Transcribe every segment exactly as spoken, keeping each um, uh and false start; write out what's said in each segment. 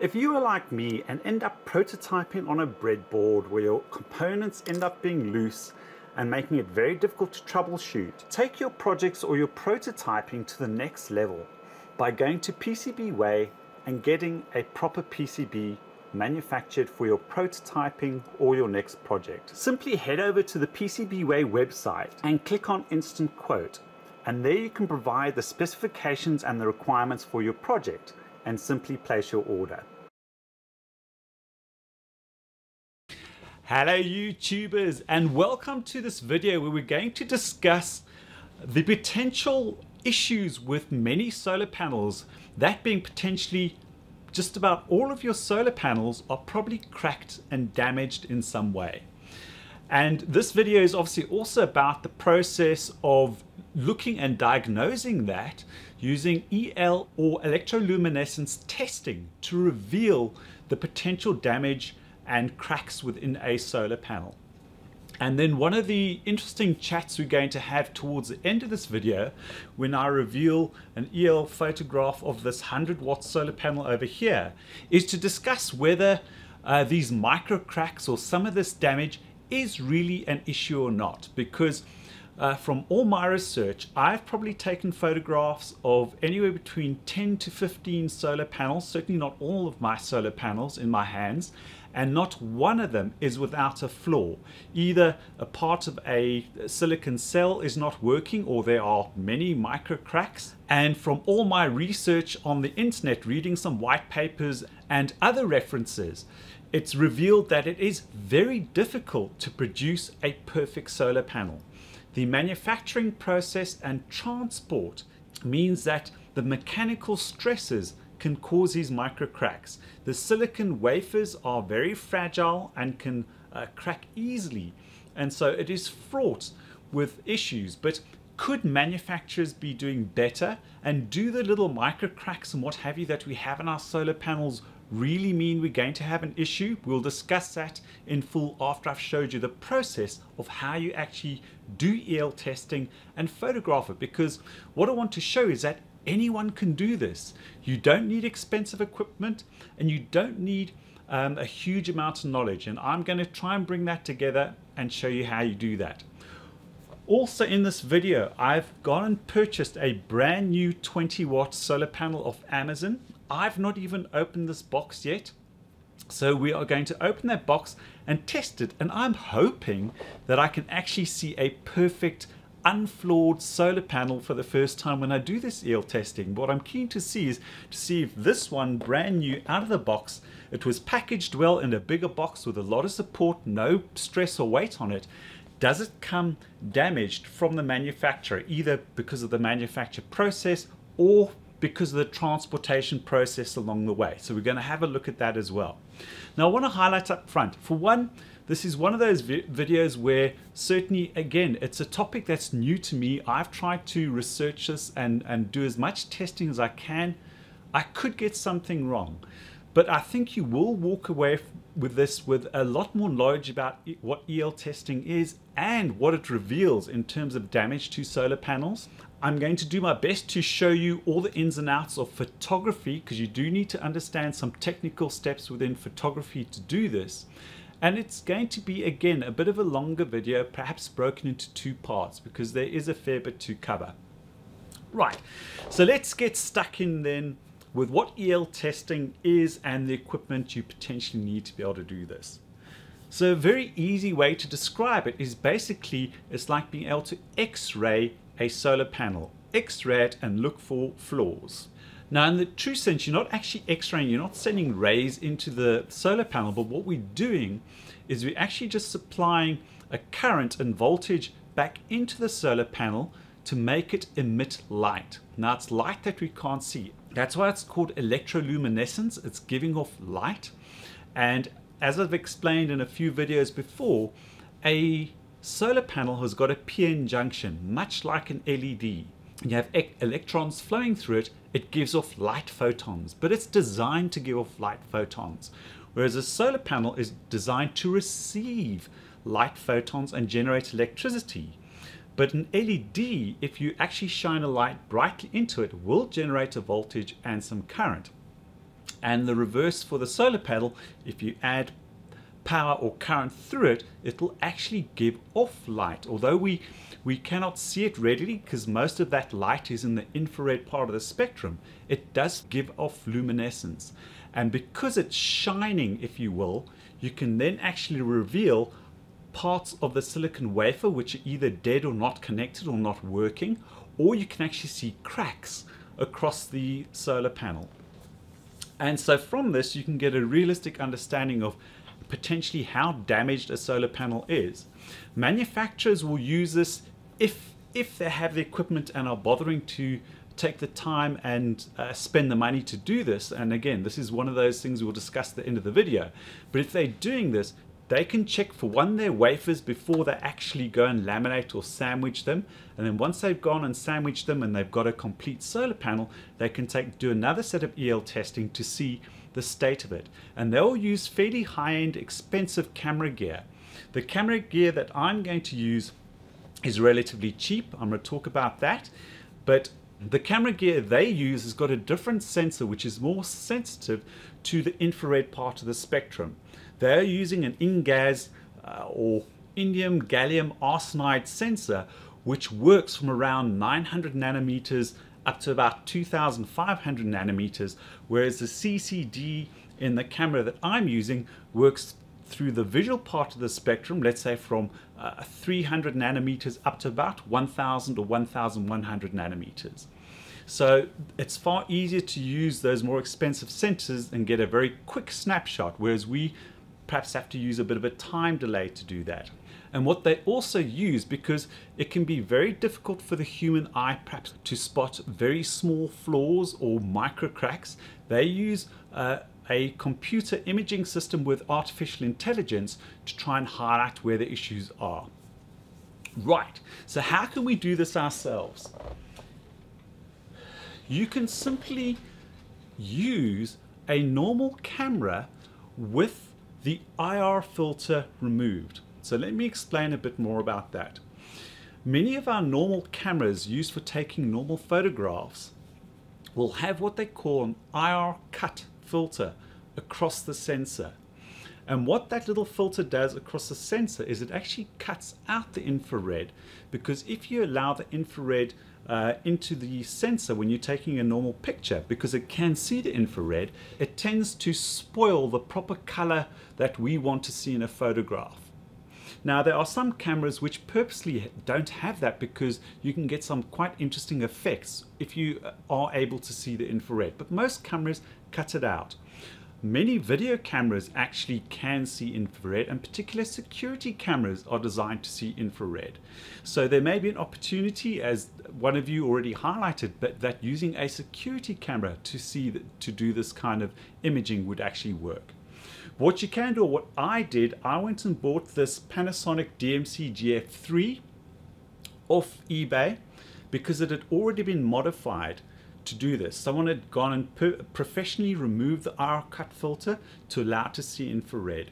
If you are like me and end up prototyping on a breadboard where your components end up being loose and making it very difficult to troubleshoot, take your projects or your prototyping to the next level by going to PCBWay and getting a proper P C B manufactured for your prototyping or your next project. Simply head over to the PCBWay website and click on Instant Quote, and there you can provide the specifications and the requirements for your project and simply place your order. Hello YouTubers, and welcome to this video where we're going to discuss the potential issues with many solar panels, that being potentially just about all of your solar panels are probably cracked and damaged in some way. And this video is obviously also about the process of looking and diagnosing that using E L or electroluminescence testing to reveal the potential damage and cracks within a solar panel. And then one of the interesting chats we're going to have towards the end of this video, when I reveal an E L photograph of this one hundred watt solar panel over here, is to discuss whether uh, these micro cracks or some of this damage is really an issue or not. Because uh, from all my research, I've probably taken photographs of anywhere between ten to fifteen solar panels, certainly not all of my solar panels in my hands, and not one of them is without a flaw. Either a part of a silicon cell is not working, or there are many micro cracks. And from all my research on the internet, reading some white papers and other references, it's revealed that it is very difficult to produce a perfect solar panel. The manufacturing process and transport means that the mechanical stresses can cause these micro cracks. The silicon wafers are very fragile and can uh, crack easily, and so it is fraught with issues. But could manufacturers be doing better, and do the little micro cracks and what have you that we have in our solar panels really mean we're going to have an issue? We'll discuss that in full after I've showed you the process of how you actually do E L testing and photograph it, because what I want to show is that anyone can do this. You don't need expensive equipment, and you don't need um, a huge amount of knowledge, and I'm going to try and bring that together and show you how you do that. Also in this video, I've gone and purchased a brand new twenty watt solar panel off Amazon. I've not even opened this box yet, so we are going to open that box and test it, and I'm hoping that I can actually see a perfect unflawed solar panel for the first time when I do this E L testing. What I'm keen to see is to see if this one, brand new out of the box, it was packaged well in a bigger box with a lot of support, no stress or weight on it, does it come damaged from the manufacturer, either because of the manufacture process or because of the transportation process along the way. So we're going to have a look at that as well. Now I want to highlight up front, for one, this is one of those vi videos where certainly, again, it's a topic that's new to me. I've tried to research this and, and do as much testing as I can. I could get something wrong, but I think you will walk away with this with a lot more knowledge about e what E L testing is and what it reveals in terms of damage to solar panels. I'm going to do my best to show you all the ins and outs of photography, because you do need to understand some technical steps within photography to do this. And it's going to be, again, a bit of a longer video, perhaps broken into two parts, because there is a fair bit to cover. Right, so let's get stuck in then with what E L testing is and the equipment you potentially need to be able to do this. So a very easy way to describe it is basically it's like being able to x-ray a solar panel, x-ray it and look for flaws. Now in the true sense, you're not actually x-raying, you're not sending rays into the solar panel, but what we're doing is we're actually just supplying a current and voltage back into the solar panel to make it emit light. Now it's light that we can't see. That's why it's called electroluminescence. It's giving off light. And as I've explained in a few videos before, a solar panel has got a P N junction, much like an L E D. You have e electrons flowing through it, it gives off light photons, but it's designed to give off light photons. Whereas a solar panel is designed to receive light photons and generate electricity. But an L E D, if you actually shine a light brightly into it, will generate a voltage and some current. and the reverse for the solar panel, if you add power or current through it, it'll actually give off light. Although we we cannot see it readily because most of that light is in the infrared part of the spectrum, it does give off luminescence. And because it's shining, if you will, you can then actually reveal parts of the silicon wafer which are either dead or not connected or not working, or you can actually see cracks across the solar panel. And so from this you can get a realistic understanding of potentially how damaged a solar panel is. Manufacturers will use this if if they have the equipment and are bothering to take the time and uh, spend the money to do this. And again, this is one of those things we'll discuss at the end of the video. But if they're doing this, they can check for one their wafers before they actually go and laminate or sandwich them. And then once they've gone and sandwiched them and they've got a complete solar panel, they can take do another set of E L testing to see the state of it. And they'll use fairly high-end expensive camera gear. The camera gear that I'm going to use is relatively cheap. I'm going to talk about that. But the camera gear they use has got a different sensor which is more sensitive to the infrared part of the spectrum. They're using an InGaAs uh, or indium gallium arsenide sensor which works from around nine hundred nanometers up to about two thousand five hundred nanometers, whereas the C C D in the camera that I'm using works through the visual part of the spectrum, let's say from uh, three hundred nanometers up to about one thousand or one thousand one hundred nanometers. So it's far easier to use those more expensive sensors and get a very quick snapshot, whereas we perhaps have to use a bit of a time delay to do that. And what they also use, because it can be very difficult for the human eye perhaps to spot very small flaws or micro cracks, they use uh, a computer imaging system with artificial intelligence to try and highlight where the issues are. Right, so how can we do this ourselves? You can simply use a normal camera with the I R filter removed. So let me explain a bit more about that. Many of our normal cameras used for taking normal photographs will have what they call an I R cut filter across the sensor. And what that little filter does across the sensor is it actually cuts out the infrared, because if you allow the infrared Uh, into the sensor when you're taking a normal picture, because it can see the infrared, it tends to spoil the proper color that we want to see in a photograph. Now there are some cameras which purposely don't have that, because you can get some quite interesting effects if you are able to see the infrared, but most cameras cut it out. Many video cameras actually can see infrared, and particular security cameras are designed to see infrared. So there may be an opportunity, as one of you already highlighted, but that using a security camera to see that, to do this kind of imaging would actually work. What you can do, or what I did, I went and bought this Panasonic D M C G F three off eBay, because it had already been modified to do this. Someone had gone and per professionally removed the I R cut filter to allow it to see infrared.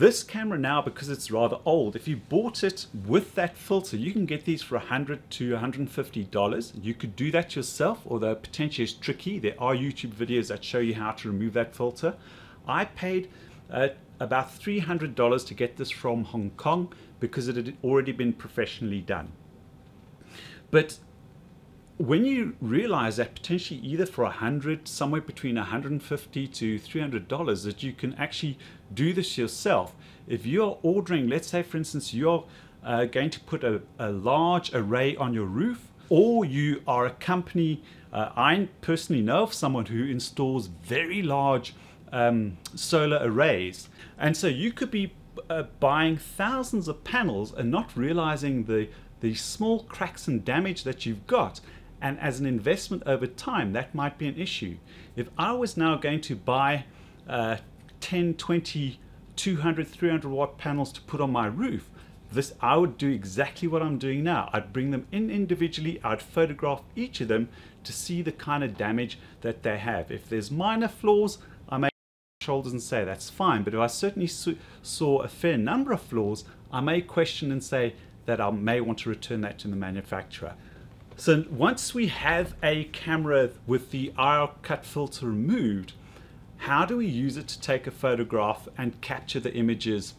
This camera now, because it's rather old, if you bought it with that filter, you can get these for one hundred to one hundred fifty dollars. You could do that yourself, although potentially it's tricky. There are YouTube videos that show you how to remove that filter. I paid uh, about three hundred dollars to get this from Hong Kong, because it had already been professionally done. But when you realize that potentially either for a hundred, somewhere between one hundred fifty to three hundred dollars, that you can actually do this yourself. If you're ordering, let's say for instance, you're uh, going to put a, a large array on your roof, or you are a company, uh, I personally know of someone who installs very large um, solar arrays. And so you could be uh, buying thousands of panels and not realizing the, the small cracks and damage that you've got. And as an investment over time, that might be an issue. If I was now going to buy uh, ten, twenty, two hundred, three hundred watt panels to put on my roof, this I would do exactly what I'm doing now. I'd bring them in individually, I'd photograph each of them to see the kind of damage that they have. If there's minor flaws, I may shoulders and say that's fine, but if I certainly saw a fair number of flaws, I may question and say that I may want to return that to the manufacturer. So once we have a camera with the I R cut filter removed, how do we use it to take a photograph and capture the images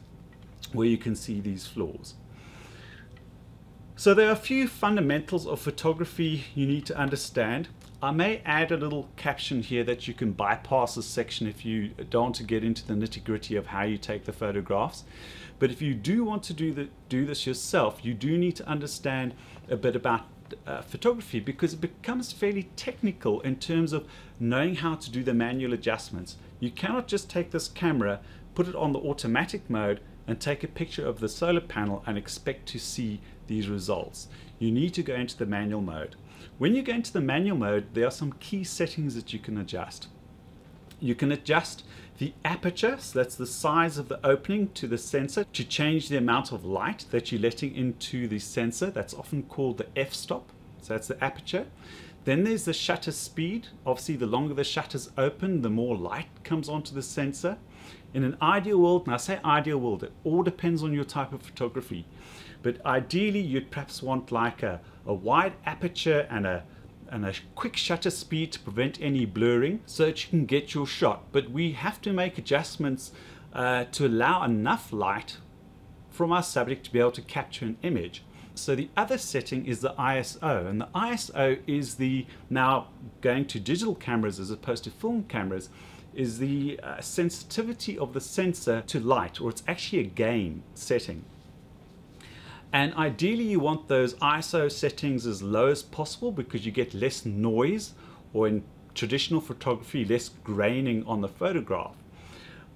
where you can see these flaws? So there are a few fundamentals of photography you need to understand. I may add a little caption here that you can bypass this section if you don't want to get into the nitty-gritty of how you take the photographs. But if you do want to do, the, do this yourself, you do need to understand a bit about uh, photography, because it becomes fairly technical in terms of knowing how to do the manual adjustments. You cannot just take this camera, put it on the automatic mode, and take a picture of the solar panel and expect to see these results. You need to go into the manual mode. When you go into the manual mode, there are some key settings that you can adjust. You can adjust the aperture, so that's the size of the opening to the sensor, to change the amount of light that you're letting into the sensor. That's often called the f-stop, so that's the aperture. Then there's the shutter speed. Obviously, the longer the shutter's open, the more light comes onto the sensor. In an ideal world, and I say ideal world, it all depends on your type of photography, but ideally you'd perhaps want like a, a wide aperture and a, and a quick shutter speed to prevent any blurring so that you can get your shot. But we have to make adjustments uh, to allow enough light from our subject to be able to capture an image. So the other setting is the I S O, and the I S O is the, now going to digital cameras as opposed to film cameras, is the uh, sensitivity of the sensor to light, or it's actually a gain setting. And ideally you want those I S O settings as low as possible because you get less noise, or in traditional photography, less graining on the photograph.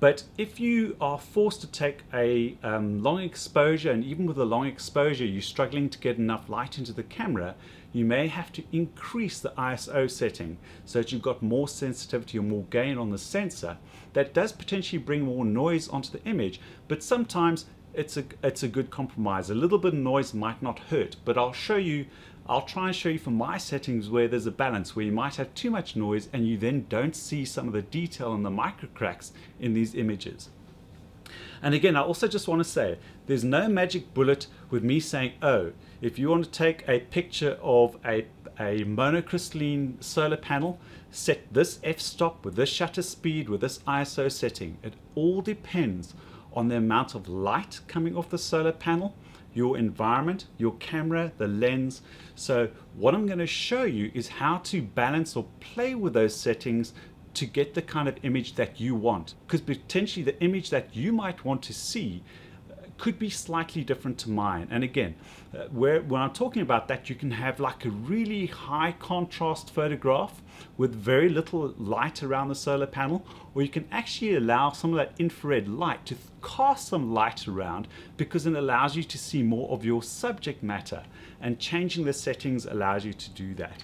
But if you are forced to take a um, long exposure, and even with a long exposure you're struggling to get enough light into the camera, you may have to increase the I S O setting so that you've got more sensitivity or more gain on the sensor. That does potentially bring more noise onto the image, but sometimes it's a, it's a good compromise. A little bit of noise might not hurt, but I'll show you, I'll try and show you from my settings where there's a balance, where you might have too much noise and you then don't see some of the detail and the micro cracks in these images. And again, I also just want to say, there's no magic bullet with me saying, oh, if you want to take a picture of a, a monocrystalline solar panel, set this f-stop with this shutter speed, with this I S O setting. It all depends on the amount of light coming off the solar panel, your environment, your camera, the lens. So what I'm going to show you is how to balance or play with those settings to get the kind of image that you want. Because potentially the image that you might want to see could be slightly different to mine. And again, uh, where, when I'm talking about that, you can have like a really high contrast photograph with very little light around the solar panel, or you can actually allow some of that infrared light to cast some light around, because it allows you to see more of your subject matter, and changing the settings allows you to do that.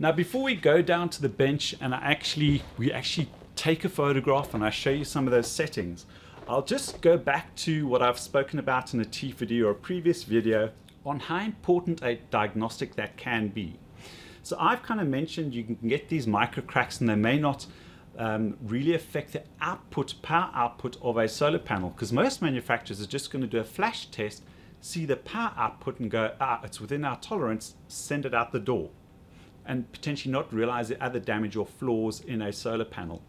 Now, before we go down to the bench and I actually, we actually take a photograph and I show you some of those settings, I'll just go back to what I've spoken about in a T four D or a previous video on how important a diagnostic that can be. So I've kind of mentioned you can get these micro cracks and they may not um, really affect the output, power output of a solar panel, because most manufacturers are just going to do a flash test, see the power output and go, ah, it's within our tolerance, send it out the door, and potentially not realize the other damage or flaws in a solar panel.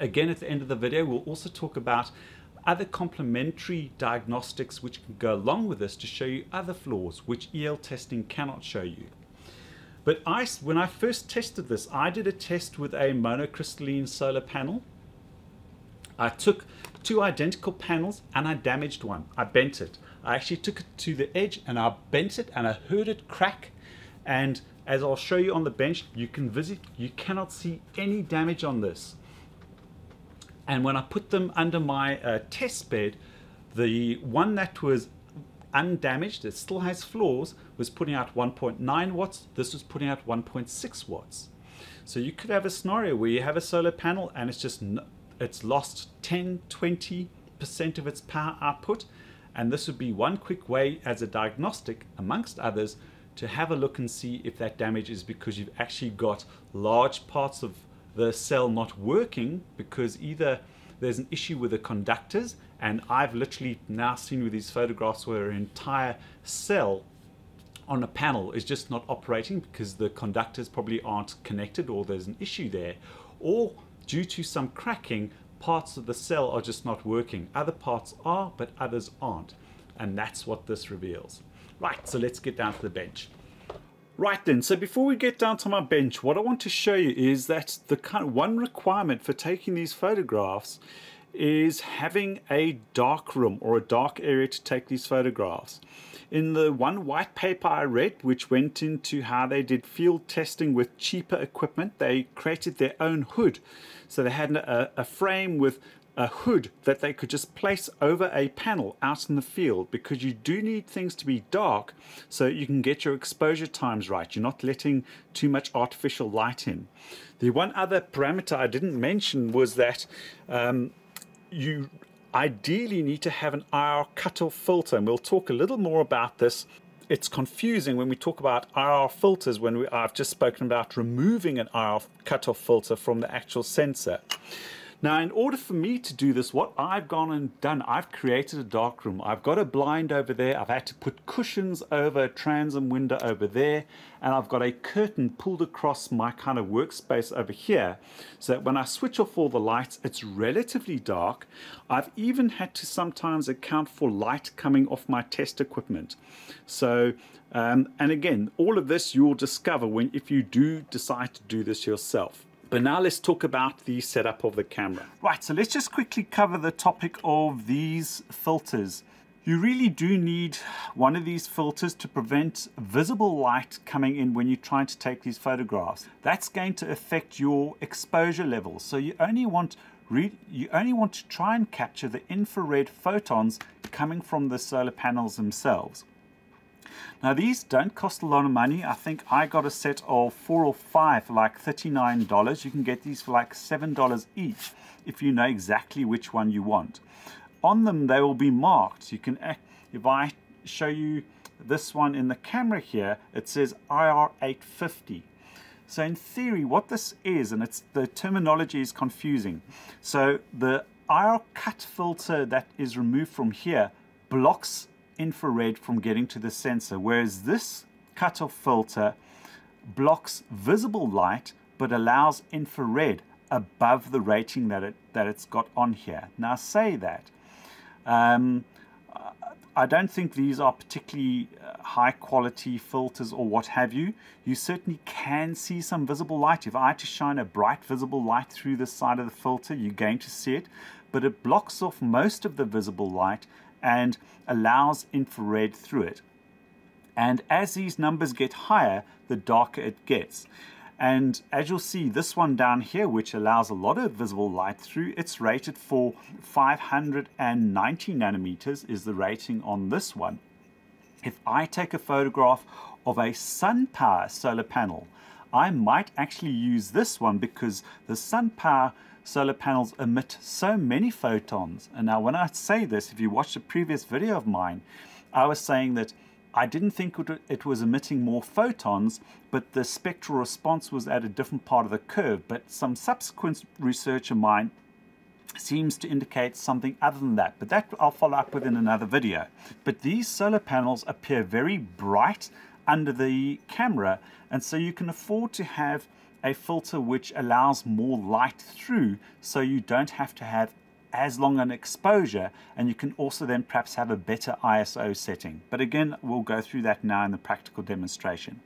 Again, at the end of the video, we'll also talk about other complementary diagnostics which can go along with this to show you other flaws which E L testing cannot show you. But I, when I first tested this, I did a test with a monocrystalline solar panel. I took two identical panels and I damaged one. I bent it. I actually took it to the edge and I bent it and I heard it crack, and as I'll show you on the bench, you can visit, you cannot see any damage on this. And when I put them under my uh, test bed, the one that was undamaged, it still has flaws, was putting out one point nine watts. This was putting out one point six watts. So you could have a scenario where you have a solar panel and it's just, it's lost ten, twenty percent of its power output. And this would be one quick way as a diagnostic, amongst others, to have a look and see if that damage is because you've actually got large parts of the cell not working, because either there's an issue with the conductors, and I've literally now seen with these photographs where an entire cell on a panel is just not operating because the conductors probably aren't connected or there's an issue there, or due to some cracking, parts of the cell are just not working. Other parts are, but others aren't. And that's what this reveals. Right, so let's get down to the bench. Right then, so before we get down to my bench, what I want to show you is that the kind of one requirement for taking these photographs is having a dark room or a dark area to take these photographs. In the one white paper I read, which went into how they did field testing with cheaper equipment, they created their own hood. So they had a, a frame with a hood that they could just place over a panel out in the field, because you do need things to be dark so you can get your exposure times right. You're not letting too much artificial light in. The one other parameter I didn't mention was that um, you ideally need to have an I R cut filter, and we'll talk a little more about this. It's confusing when we talk about I R filters when we, I've just spoken about removing an I R cutoff filter from the actual sensor. Now, in order for me to do this, what I've gone and done, I've created a dark room. I've got a blind over there. I've had to put cushions over a transom window over there. And I've got a curtain pulled across my kind of workspace over here, so that when I switch off all the lights, it's relatively dark. I've even had to sometimes account for light coming off my test equipment. So, um, and again, all of this you'll discover when if you do decide to do this yourself. But now let's talk about the setup of the camera. Right, so let's just quickly cover the topic of these filters. You really do need one of these filters to prevent visible light coming in when you're trying to take these photographs. That's going to affect your exposure levels. So you only want you only want to try and capture the infrared photons coming from the solar panels themselves. Now, these don't cost a lot of money. I think I got a set of four or five for like thirty-nine dollars. You can get these for like seven dollars each if you know exactly which one you want. On them, they will be marked. You can, if I show you this one in the camera here, it says I R eight fifty. So in theory, what this is, and it's the terminology is confusing. So the I R cut filter that is removed from here blocks infrared from getting to the sensor, whereas this cutoff filter blocks visible light but allows infrared above the rating that it that it's got on here. Now, say that um, I don't think these are particularly high quality filters or what have you. You certainly can see some visible light. If I had to shine a bright visible light through this side of the filter, you're going to see it, but it blocks off most of the visible light and allows infrared through it. And as these numbers get higher, the darker it gets. And as you'll see, this one down here, which allows a lot of visible light through, it's rated for five hundred ninety nanometers is the rating on this one. If I take a photograph of a SunPower solar panel, I might actually use this one, because the SunPower solar panels emit so many photons. And now, when I say this, if you watched a previous video of mine, I was saying that I didn't think it was emitting more photons, but the spectral response was at a different part of the curve. But some subsequent research of mine seems to indicate something other than that, but that I'll follow up with in another video. But these solar panels appear very bright under the camera, and so you can afford to have a filter which allows more light through, so you don't have to have as long an exposure, and you can also then perhaps have a better I S O setting. But again, we'll go through that now in the practical demonstration.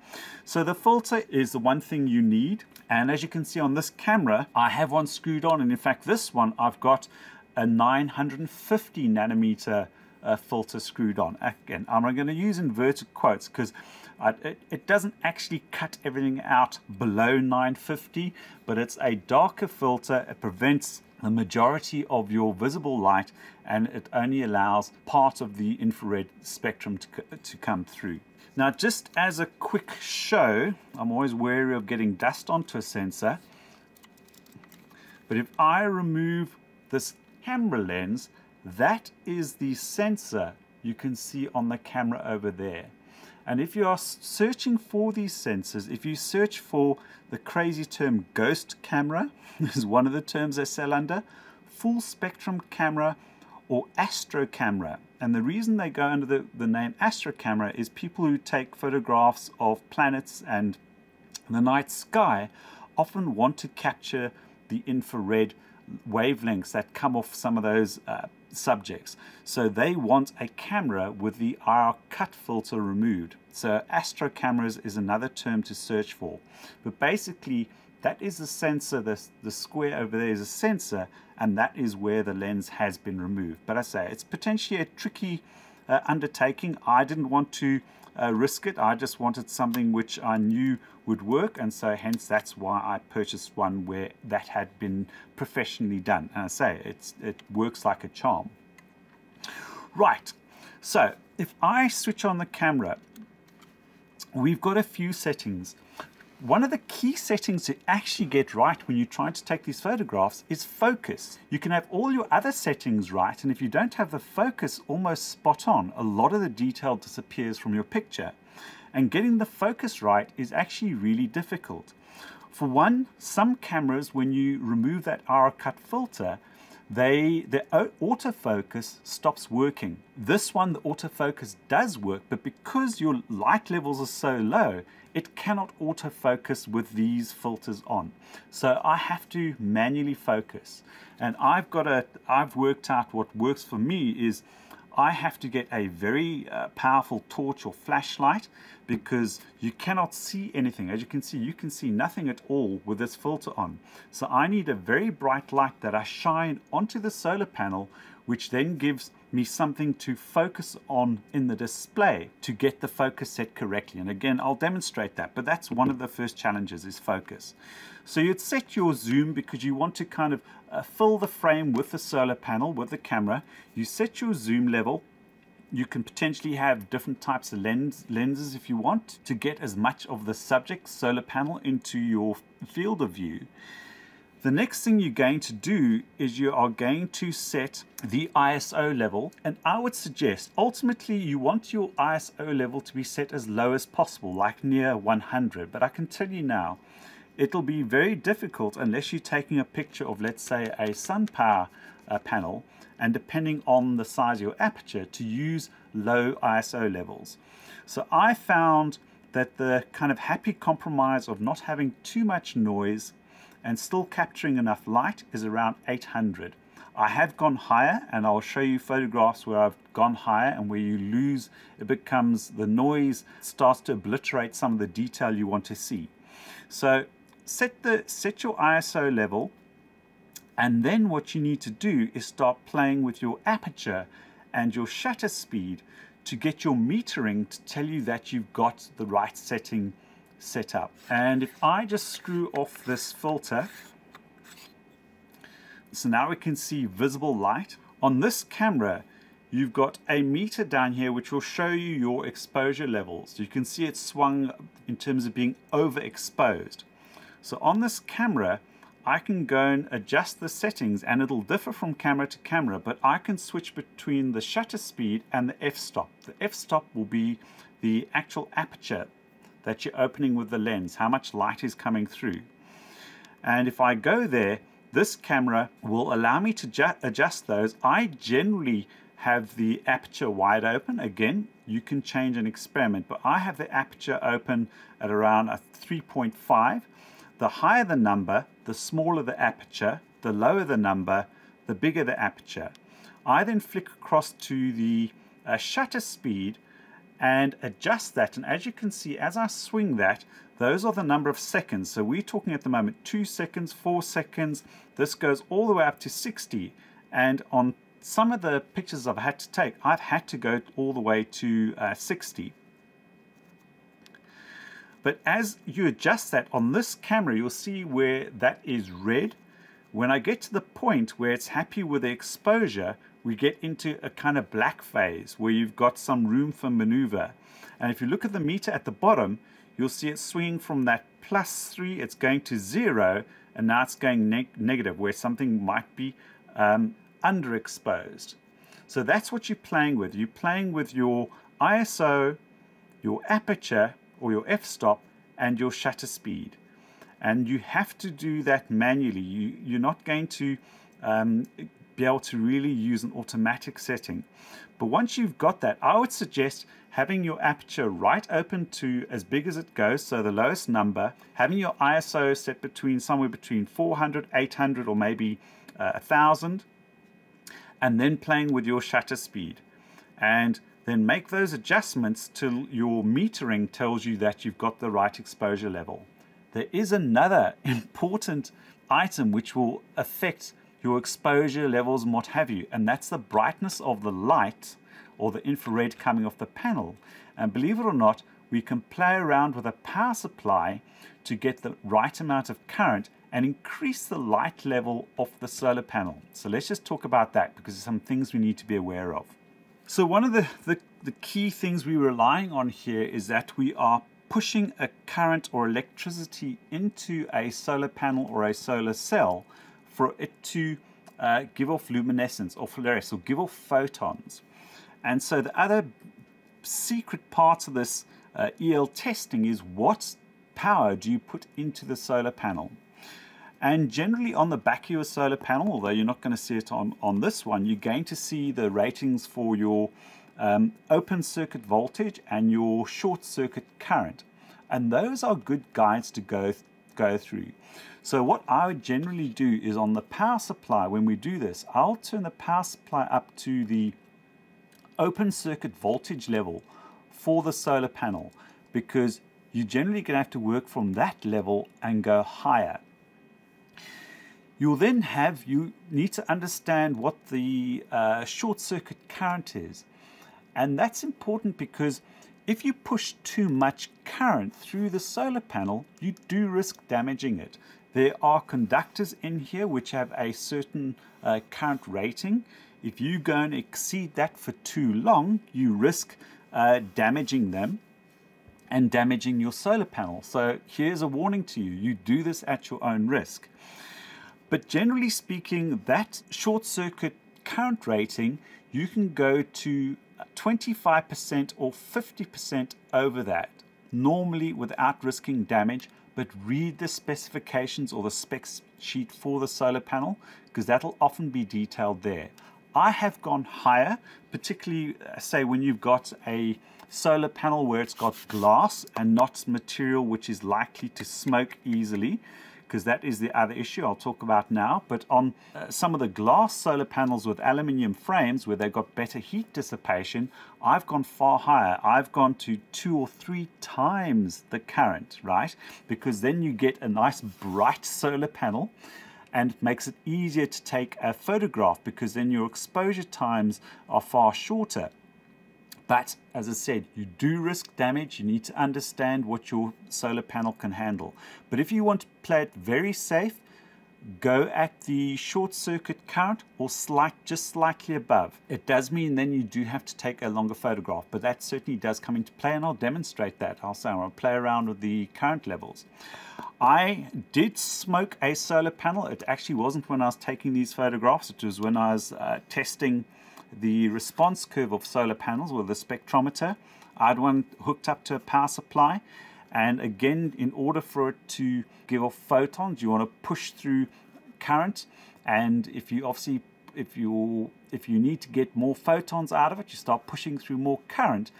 So the filter is the one thing you need, and as you can see on this camera, I have one screwed on, and in fact this one I've got a nine hundred fifty nanometer uh, filter screwed on. Again, I'm going to use inverted quotes because I, it, it doesn't actually cut everything out below nine fifty, but it's a darker filter. It prevents the majority of your visible light, and it only allows part of the infrared spectrum to, to come through. Now, just as a quick show, I'm always wary of getting dust onto a sensor, but if I remove this camera lens, that is the sensor you can see on the camera over there. And if you are searching for these sensors, if you search for the crazy term ghost camera, is one of the terms they sell under, full spectrum camera or astro camera, And the reason they go under the, the name astro camera is people who take photographs of planets and the night sky often want to capture the infrared wavelengths that come off some of those uh, subjects. So they want a camera with the I R cut filter removed. So astro cameras is another term to search for. But basically that is the sensor, the, the square over there is a sensor, and that is where the lens has been removed. But I say it's potentially a tricky uh, undertaking. I didn't want to uh, risk it. I just wanted something which I knew would work, and so hence that's why I purchased one where that had been professionally done. And I say it's, it works like a charm. Right, so if I switch on the camera, we've got a few settings. One of the key settings to actually get right when you're trying to take these photographs is focus. You can have all your other settings right, and if you don't have the focus almost spot on, a lot of the detail disappears from your picture. And getting the focus right is actually really difficult. For one, some cameras, when you remove that I R cut filter, They, the autofocus stops working. This one, the autofocus does work, but because your light levels are so low, it cannot autofocus with these filters on. So I have to manually focus. And I've got a, I've worked out what works for me is I have to get a very uh, powerful torch or flashlight, because you cannot see anything. As you can see, you can see nothing at all with this filter on. So I need a very bright light that I shine onto the solar panel, which then gives me something to focus on in the display to get the focus set correctly. And again, I'll demonstrate that, but that's one of the first challenges is focus. So you'd set your zoom because you want to kind of uh, fill the frame with the solar panel, with the camera. You set your zoom level. You can potentially have different types of lens, lenses if you want to get as much of the subject's solar panel into your field of view. The next thing you're going to do is you are going to set the I S O level, and I would suggest ultimately you want your I S O level to be set as low as possible, like near one hundred, but I can tell you now it'll be very difficult unless you're taking a picture of, let's say, a SunPower uh, panel, and depending on the size of your aperture to use low I S O levels. So I found that the kind of happy compromise of not having too much noise and still capturing enough light is around eight hundred. I have gone higher, and I'll show you photographs where I've gone higher and where you lose, it becomes, the noise starts to obliterate some of the detail you want to see. So set, the, set your I S O level, and then what you need to do is start playing with your aperture and your shutter speed to get your metering to tell you that you've got the right setting set up. And if I just screw off this filter, so now we can see visible light. On this camera, you've got a meter down here which will show you your exposure levels. You can see it's swung in terms of being overexposed. So on this camera, I can go and adjust the settings, and it'll differ from camera to camera, but I can switch between the shutter speed and the f-stop. The f-stop will be the actual aperture that you're opening with the lens, how much light is coming through. And if I go there, this camera will allow me to adjust those. I generally have the aperture wide open. Again, you can change an experiment, but I have the aperture open at around a three point five. The higher the number, the smaller the aperture, the lower the number, the bigger the aperture. I then flick across to the uh, shutter speed and adjust that, and as you can see, as I swing that, those are the number of seconds. So we're talking at the moment two seconds, four seconds, this goes all the way up to sixty, and on some of the pictures I've had to take, I've had to go all the way to uh, sixty. But as you adjust that on this camera, you'll see where that is red. When I get to the point where it's happy with the exposure, we get into a kind of black phase where you've got some room for maneuver. And if you look at the meter at the bottom, you'll see it swinging from that plus three, it's going to zero, and now it's going neg negative where something might be um, underexposed. So that's what you're playing with. You're playing with your I S O, your aperture or your f-stop, and your shutter speed. And you have to do that manually. You, you're not going to um, be able to really use an automatic setting. But once you've got that, I would suggest having your aperture right open to as big as it goes, so the lowest number, having your I S O set between somewhere between four hundred, eight hundred, or maybe uh, one thousand, and then playing with your shutter speed. And then make those adjustments till your metering tells you that you've got the right exposure level. There is another important item which will affect your exposure levels and what have you, and that's the brightness of the light or the infrared coming off the panel. And believe it or not, we can play around with a power supply to get the right amount of current and increase the light level of the solar panel. So let's just talk about that, because there's some things we need to be aware of. So one of the, the, the key things we're relying on here is that we are pushing a current or electricity into a solar panel or a solar cell for it to uh, give off luminescence or fluoresce or give off photons. And so the other secret part of this uh, E L testing is what power do you put into the solar panel. And generally on the back of your solar panel, although you're not going to see it on, on this one, you're going to see the ratings for your um, open circuit voltage and your short circuit current. And those are good guides to go, go through. So what I would generally do is on the power supply, when we do this, I'll turn the power supply up to the open circuit voltage level for the solar panel, because you're generally going to have to work from that level and go higher. You'll then have, you need to understand what the uh, short circuit current is. And that's important because if you push too much current through the solar panel, you do risk damaging it. There are conductors in here which have a certain uh, current rating. If you go and exceed that for too long, you risk uh, damaging them and damaging your solar panel. So here's a warning to you, you do this at your own risk. But generally speaking, that short circuit current rating, you can go to twenty-five percent or fifty percent over that, normally without risking damage, but read the specifications or the specs sheet for the solar panel, because that'll often be detailed there. I have gone higher, particularly say when you've got a solar panel where it's got glass and not material which is likely to smoke easily, because that is the other issue I'll talk about now. But on uh, some of the glass solar panels with aluminium frames where they've got better heat dissipation, I've gone far higher. I've gone to two or three times the current, right? Because then you get a nice bright solar panel and it makes it easier to take a photograph, because then your exposure times are far shorter. But as I said, you do risk damage. You need to understand what your solar panel can handle. But if you want to play it very safe, go at the short circuit current or slight, just slightly above. It does mean then you do have to take a longer photograph, but that certainly does come into play, and I'll demonstrate that. I'll say I'll play around with the current levels. I did smoke a solar panel. It actually wasn't when I was taking these photographs. It was when I was uh, testing the response curve of solar panels with a spectrometer. I had one hooked up to a power supply, and again, in order for it to give off photons, you want to push through current, and if you obviously if you if you need to get more photons out of it, you start pushing through more current.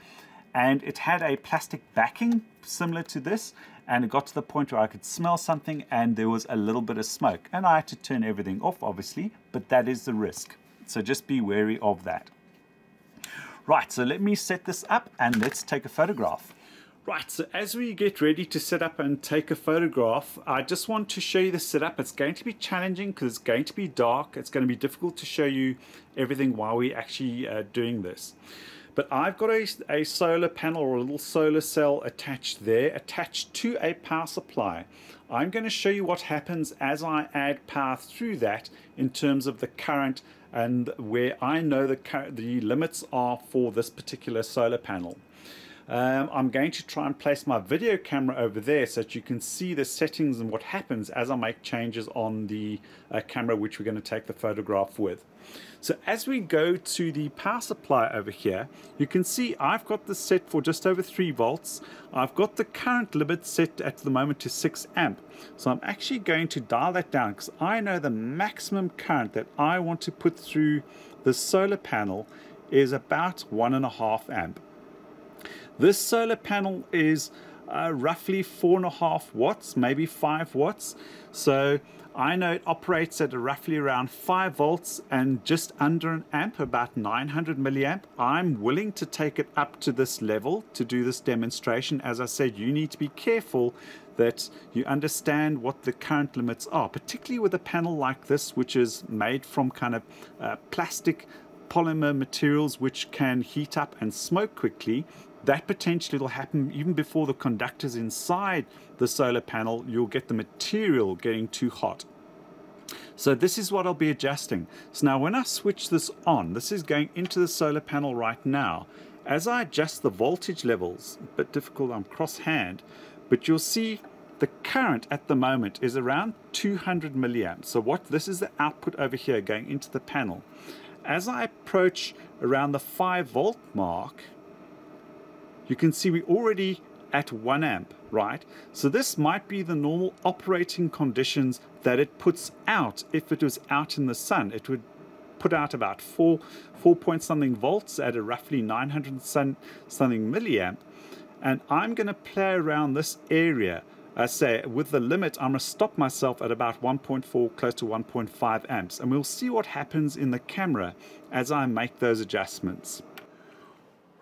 And it had a plastic backing similar to this, and it got to the point where I could smell something and there was a little bit of smoke, and I had to turn everything off obviously, but that is the risk. So just be wary of that. Right, so let me set this up and let's take a photograph. Right, so as we get ready to set up and take a photograph, I just want to show you the setup. It's going to be challenging because it's going to be dark. It's going to be difficult to show you everything while we're actually uh, doing this. But I've got a, a solar panel or a little solar cell attached there, attached to a power supply. I'm going to show you what happens as I add power through that in terms of the current and where I know the, the limits are for this particular solar panel. Um, I'm going to try and place my video camera over there so that you can see the settings and what happens as I make changes on the uh, camera which we're going to take the photograph with. So as we go to the power supply over here, you can see I've got this set for just over three volts. I've got the current limit set at the moment to six amp. So I'm actually going to dial that down because I know the maximum current that I want to put through the solar panel is about one and a half amp. This solar panel is uh, roughly four and a half watts, maybe five watts. So I know it operates at roughly around five volts and just under an amp, about nine hundred milliamp. I'm willing to take it up to this level to do this demonstration. As I said, you need to be careful that you understand what the current limits are, particularly with a panel like this, which is made from kind of uh, plastic polymer materials, which can heat up and smoke quickly. That potentially will happen even before the conductors inside the solar panel. You'll get the material getting too hot. So this is what I'll be adjusting. So now when I switch this on, this is going into the solar panel right now. As I adjust the voltage levels, a bit difficult, I'm cross-hand, but you'll see the current at the moment is around two hundred milliamps. So what this is the output over here going into the panel. As I approach around the five volt mark, you can see we're already at one amp, right? So this might be the normal operating conditions that it puts out. If it was out in the sun, it would put out about four, four point something volts at a roughly nine hundred something milliamp. And I'm gonna play around this area. I say with the limit, I'm gonna stop myself at about one point four, close to one point five amps. And we'll see what happens in the camera as I make those adjustments.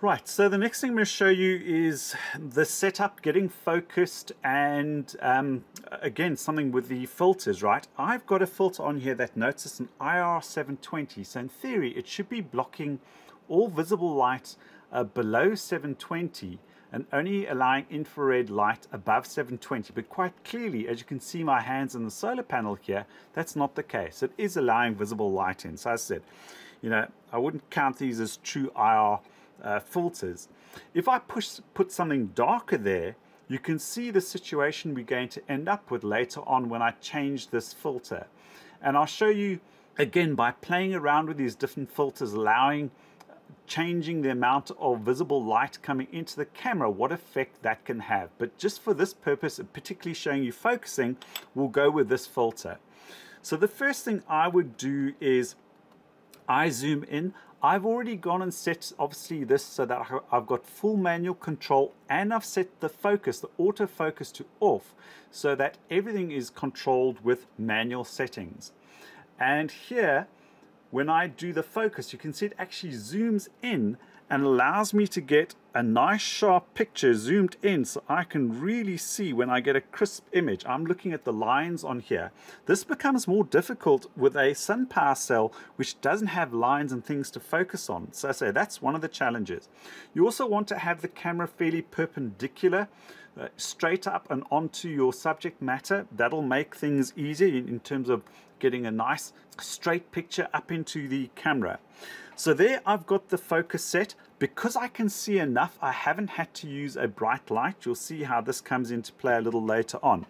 Right, so the next thing I'm going to show you is the setup, getting focused, and um, again, something with the filters, right? I've got a filter on here that notices an I R seven twenty, so in theory, it should be blocking all visible light uh, below seven twenty and only allowing infrared light above seven twenty. But quite clearly, as you can see my hands in the solar panel here, that's not the case. It is allowing visible light in. So I said, you know, I wouldn't count these as true I R Uh, filters. If I push put something darker there, you can see the situation we're going to end up with later on when I change this filter. And I'll show you again by playing around with these different filters, allowing changing the amount of visible light coming into the camera, what effect that can have. But just for this purpose, particularly showing you focusing, we'll go with this filter. So the first thing I would do is I zoom in. I've already gone and set obviously this so that I've got full manual control, and I've set the focus, the autofocus, to off so that everything is controlled with manual settings. And here, when I do the focus, you can see it actually zooms in and allows me to get a nice sharp picture zoomed in, so I can really see when I get a crisp image. I'm looking at the lines on here. This becomes more difficult with a SunPower cell which doesn't have lines and things to focus on. So I say that's one of the challenges. You also want to have the camera fairly perpendicular, uh, straight up and onto your subject matter. That'll make things easier in, in terms of getting a nice straight picture up into the camera. So there I've got the focus set. Because I can see enough, I haven't had to use a bright light. You'll see how this comes into play a little later on.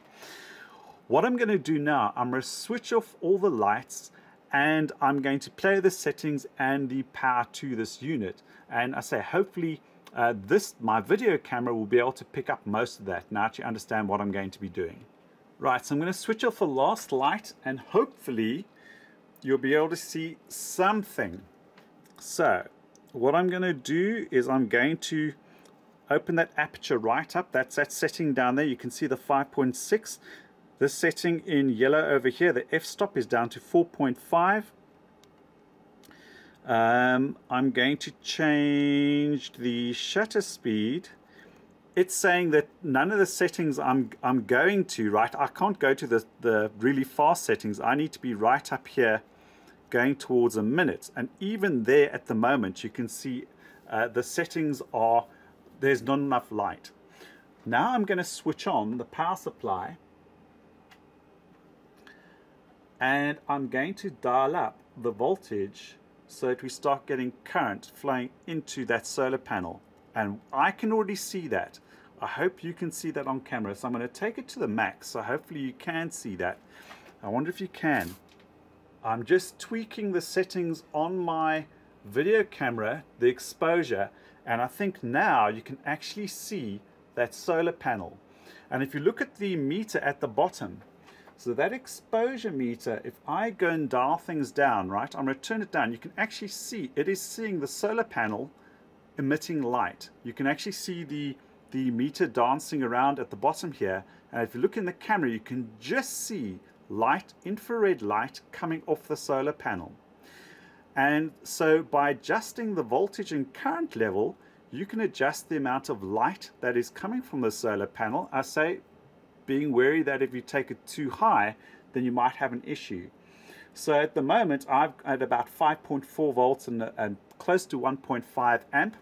What I'm going to do now, I'm going to switch off all the lights, and I'm going to play the settings and the power to this unit. And I say hopefully uh, this, my video camera, will be able to pick up most of that. Now that you understand what I'm going to be doing. Right, so I'm going to switch off the last light, and hopefully you'll be able to see something. So what I'm going to do is I'm going to open that aperture right up. That's that setting down there. You can see the five point six. This setting in yellow over here, the f-stop, is down to four point five. Um, I'm going to change the shutter speed. It's saying that none of the settings I'm, I'm going to, right? I can't go to the, the really fast settings. I need to be right up here, going towards a minute. And even there at the moment, you can see uh, the settings are, there's not enough light. Now I'm going to switch on the power supply, and I'm going to dial up the voltage so that we start getting current flowing into that solar panel. And I can already see that. I hope you can see that on camera. So I'm going to take it to the max, so hopefully you can see that. I wonder if you can. I'm just tweaking the settings on my video camera, the exposure, and I think now you can actually see that solar panel. And if you look at the meter at the bottom, so that exposure meter, if I go and dial things down, right, I'm going to turn it down, you can actually see it is seeing the solar panel emitting light. You can actually see the the meter dancing around at the bottom here, and if you look in the camera you can just see light, infrared light coming off the solar panel. And so by adjusting the voltage and current level, you can adjust the amount of light that is coming from the solar panel. I say being wary that if you take it too high, then you might have an issue. So at the moment I've at about five point four volts and, and close to one point five amp.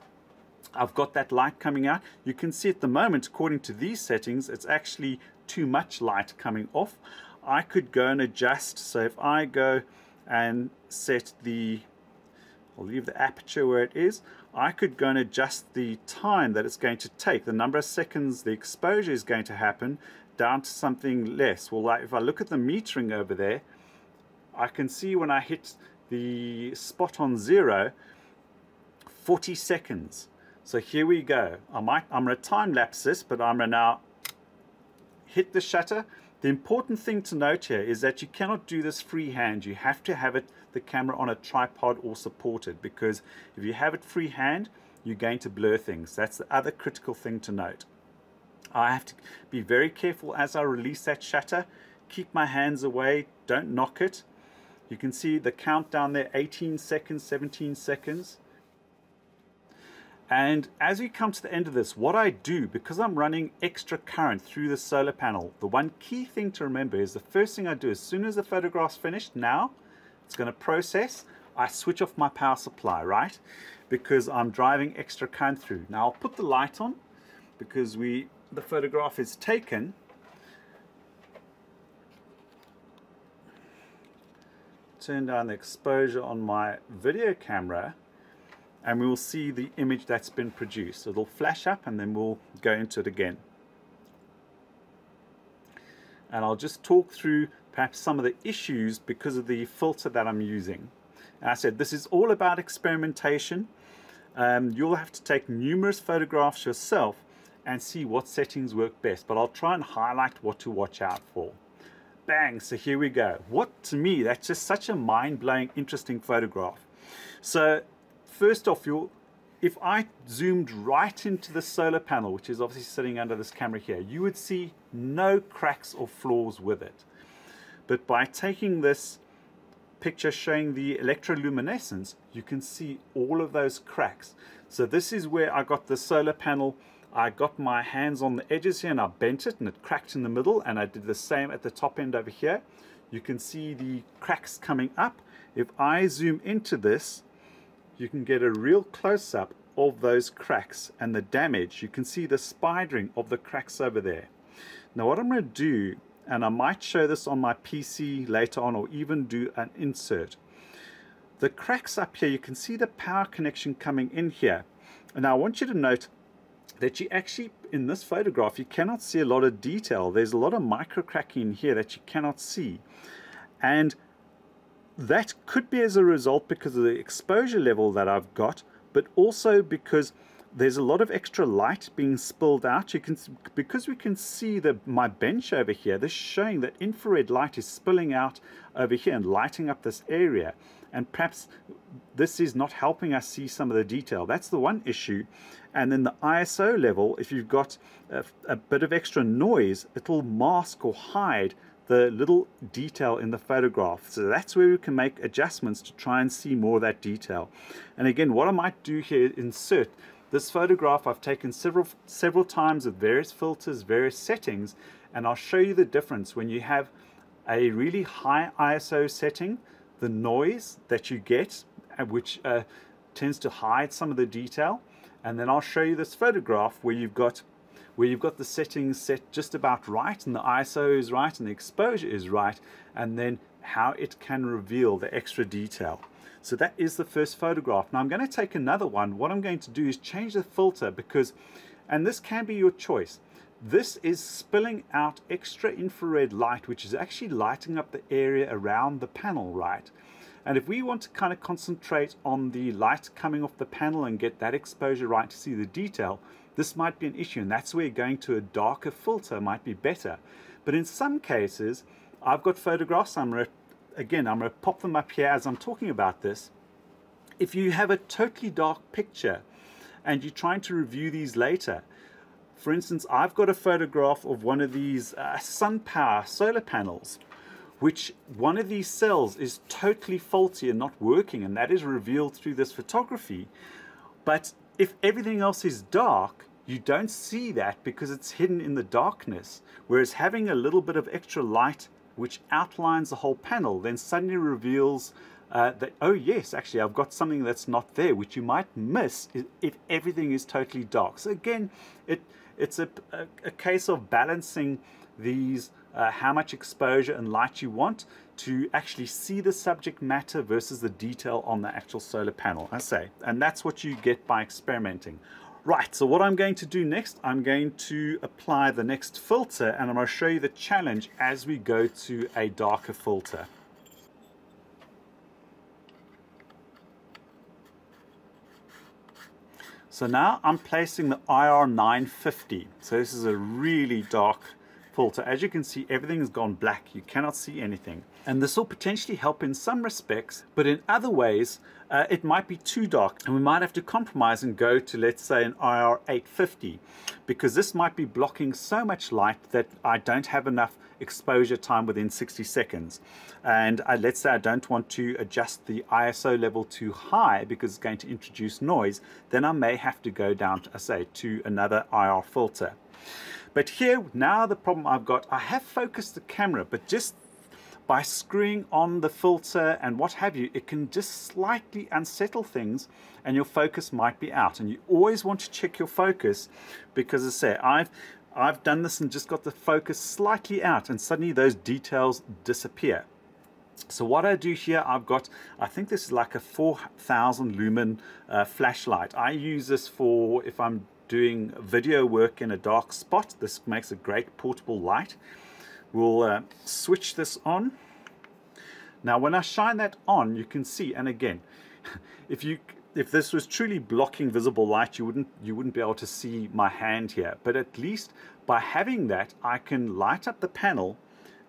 I've got that light coming out. You can see at the moment, according to these settings, it's actually too much light coming off. I could go and adjust. So if I go and set the, I'll leave the aperture where it is, I could go and adjust the time that it's going to take, the number of seconds the exposure is going to happen, down to something less. Well, like if I look at the metering over there, I can see when I hit the spot on zero, forty seconds. So here we go. I might, I'm going to time lapse this, but I'm going to now hit the shutter. The important thing to note here is that you cannot do this freehand. You have to have it, the camera on a tripod or supported, because if you have it freehand, you're going to blur things. That's the other critical thing to note. I have to be very careful as I release that shutter. Keep my hands away. Don't knock it. You can see the countdown there, eighteen seconds, seventeen seconds. And as we come to the end of this, what I do, because I'm running extra current through the solar panel, the one key thing to remember is the first thing I do, as soon as the photograph's finished, now it's going to process, I switch off my power supply, right? Because I'm driving extra current through. Now I'll put the light on because we, the photograph is taken. Turn down the exposure on my video camera, and we will see the image that's been produced. It'll flash up and then we'll go into it again. And I'll just talk through perhaps some of the issues because of the filter that I'm using. And I said, this is all about experimentation. Um, you'll have to take numerous photographs yourself and see what settings work best, but I'll try and highlight what to watch out for. Bang, so here we go. What, to me, that's just such a mind-blowing, interesting photograph. So, first off, you'll, if I zoomed right into the solar panel, which is obviously sitting under this camera here, you would see no cracks or flaws with it. But by taking this picture showing the electroluminescence, you can see all of those cracks. So this is where I got the solar panel. I got my hands on the edges here and I bent it and it cracked in the middle, and I did the same at the top end over here. You can see the cracks coming up. If I zoom into this, you can get a real close-up of those cracks and the damage. You can see the spidering of the cracks over there. Now what I'm going to do, and I might show this on my P C later on or even do an insert. The cracks up here, you can see the power connection coming in here. And I want you to note that you actually, in this photograph, you cannot see a lot of detail. There's a lot of micro-cracking in here that you cannot see. And that could be as a result because of the exposure level that I've got, but also because there's a lot of extra light being spilled out. You can, because we can see the, my bench over here, this is showing that infrared light is spilling out over here and lighting up this area. And perhaps this is not helping us see some of the detail. That's the one issue. And then the I S O level, if you've got a, a bit of extra noise, it'll mask or hide the little detail in the photograph. So that's where we can make adjustments to try and see more of that detail. And again, what I might do here is insert this photograph. I've taken several several times with various filters, various settings, and I'll show you the difference when you have a really high I S O setting, the noise that you get, which uh, tends to hide some of the detail. And then I'll show you this photograph where you've got where you've got the settings set just about right, and the I S O is right, and the exposure is right, and then how it can reveal the extra detail. So that is the first photograph. Now I'm going to take another one. What I'm going to do is change the filter because, and this can be your choice, this is spilling out extra infrared light, which is actually lighting up the area around the panel, right? And if we want to kind of concentrate on the light coming off the panel and get that exposure right to see the detail, this might be an issue, and that's where going to a darker filter might be better. But in some cases, I've got photographs, I'm again, I'm going to pop them up here as I'm talking about this. If you have a totally dark picture and you're trying to review these later, for instance, I've got a photograph of one of these uh, SunPower solar panels, which one of these cells is totally faulty and not working, and that is revealed through this photography. But if everything else is dark, you don't see that because it's hidden in the darkness, whereas having a little bit of extra light which outlines the whole panel, then suddenly reveals uh, that, oh yes, actually I've got something that's not there, which you might miss if everything is totally dark. So again, it, it's a, a, a case of balancing these, uh, how much exposure and light you want to actually see the subject matter versus the detail on the actual solar panel, I say. And that's what you get by experimenting. Right, so what I'm going to do next, I'm going to apply the next filter, and I'm going to show you the challenge as we go to a darker filter. So now I'm placing the I R nine fifty. So this is a really dark filter. As you can see, everything has gone black. You cannot see anything. And this will potentially help in some respects, but in other ways, Uh, it might be too dark and we might have to compromise and go to, let's say, an I R eight fifty, because this might be blocking so much light that I don't have enough exposure time within sixty seconds. And I, let's say I don't want to adjust the I S O level too high because it's going to introduce noise, then I may have to go down to, I say, to another I R filter. But here, now the problem I've got, I have focused the camera, but just by screwing on the filter and what have you, it can just slightly unsettle things and your focus might be out. And you always want to check your focus, because as I say, I've, I've done this and just got the focus slightly out and suddenly those details disappear. So what I do here, I've got, I think this is like a four thousand lumen uh, flashlight. I use this for if I'm doing video work in a dark spot. This makes a great portable light. We'll uh, switch this on. Now when I shine that on, you can see, and again, if you if this was truly blocking visible light, you wouldn't you wouldn't be able to see my hand here, but at least by having that I can light up the panel,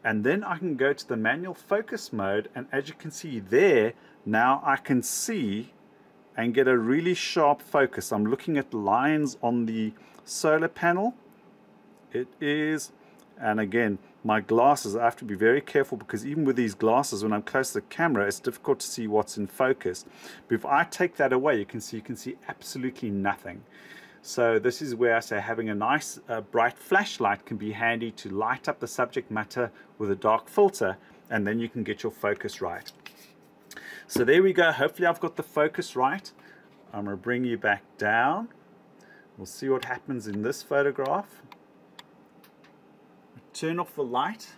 and then I can go to the manual focus mode, and as you can see there, now I can see and get a really sharp focus. I'm looking at lines on the solar panel. It is, and again, my glasses, I have to be very careful because even with these glasses, when I'm close to the camera, it's difficult to see what's in focus. But if I take that away, you can see you can see absolutely nothing. So this is where I say having a nice uh, bright flashlight can be handy to light up the subject matter with a dark filter, and then you can get your focus right. So there we go. Hopefully I've got the focus right. I'm going to bring you back down. We'll see what happens in this photograph. Turn off the light.